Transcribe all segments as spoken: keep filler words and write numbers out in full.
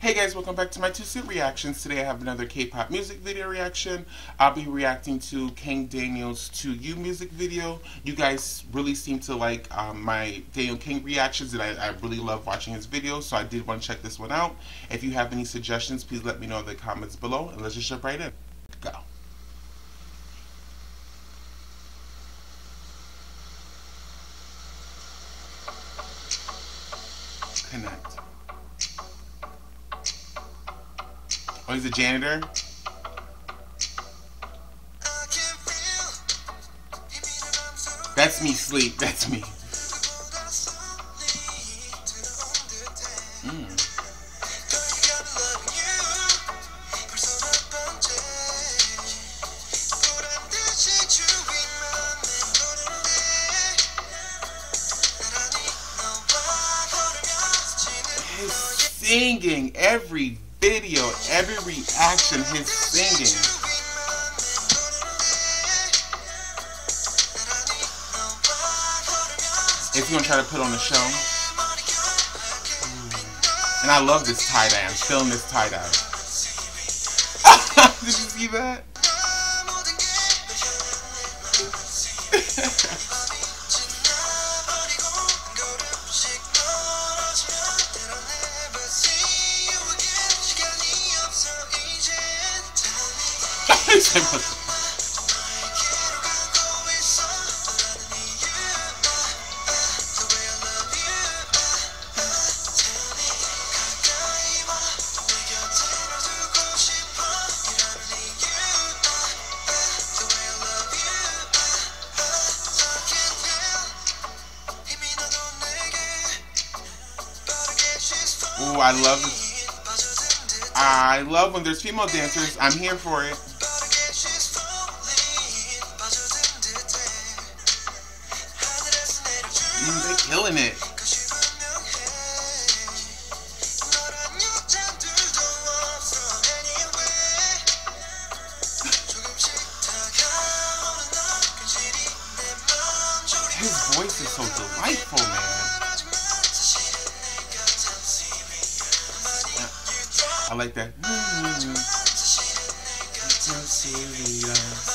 Hey guys, welcome back to my two U reactions. Today I have another K-pop music video reaction. I'll be reacting to Kang Daniel's two U music video. You guys really seem to like um, my Daniel Kang reactions, and I, I really love watching his videos, so I did want to check this one out. If you have any suggestions, please let me know in the comments below, and let's just jump right in. Go. Connect. Oh, he's a janitor? That's me, sleep. That's me. Mm. His singing every day. Video, every reaction, his singing. If you're gonna try to put on a show. Mm. And I love this tie-dye. I'm feeling this tie-dye. Did you see that? Ooh, I love this. I love when there's female dancers. I'm here for it. Mm, they're killing it. His voice is so delightful, man. I like that. Mm-hmm. So serious.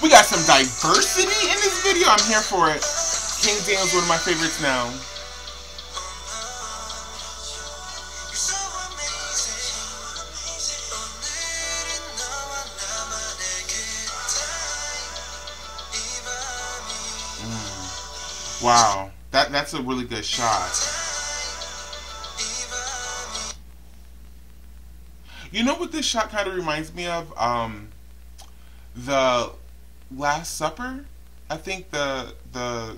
We got some diversity in this video. I'm here for it. Kang Daniel's one of my favorites now. Mm. Wow, that that's a really good shot. You know what this shot kind of reminds me of? Um, the Last Supper. I think the the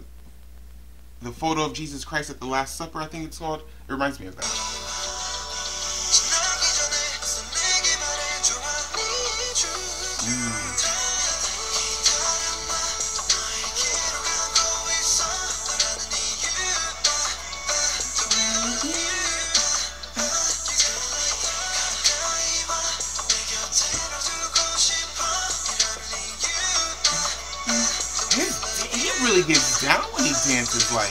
the photo of Jesus Christ at the Last Supper, I think it's called. It reminds me of that. Really gets down when he dances, like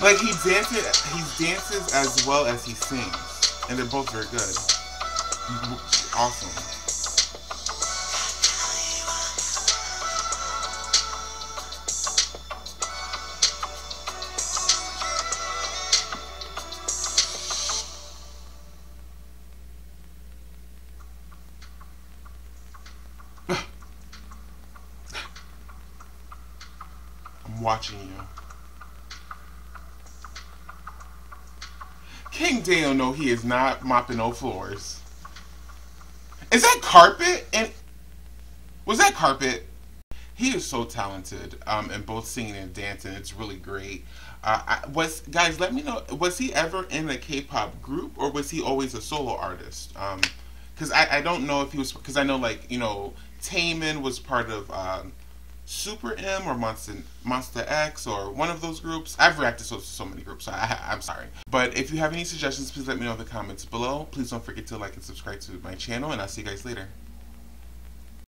like he dances he dances as well as he sings, and they're both very good. Awesome. Watching you. Kang Daniel, no, he is not mopping no floors. Is that carpet? And was that carpet? He is so talented um, in both singing and dancing. It's really great. Uh, I, was guys, let me know, was he ever in a K-pop group, or was he always a solo artist? Um, because I, I don't know if he was, because I know, like, you know, Taemin was part of uh, Super M or Monster, Monster X or one of those groups. I've reacted to so, so many groups, so I, I'm sorry. But if you have any suggestions, please let me know in the comments below. Please don't forget to like and subscribe to my channel, and I'll see you guys later.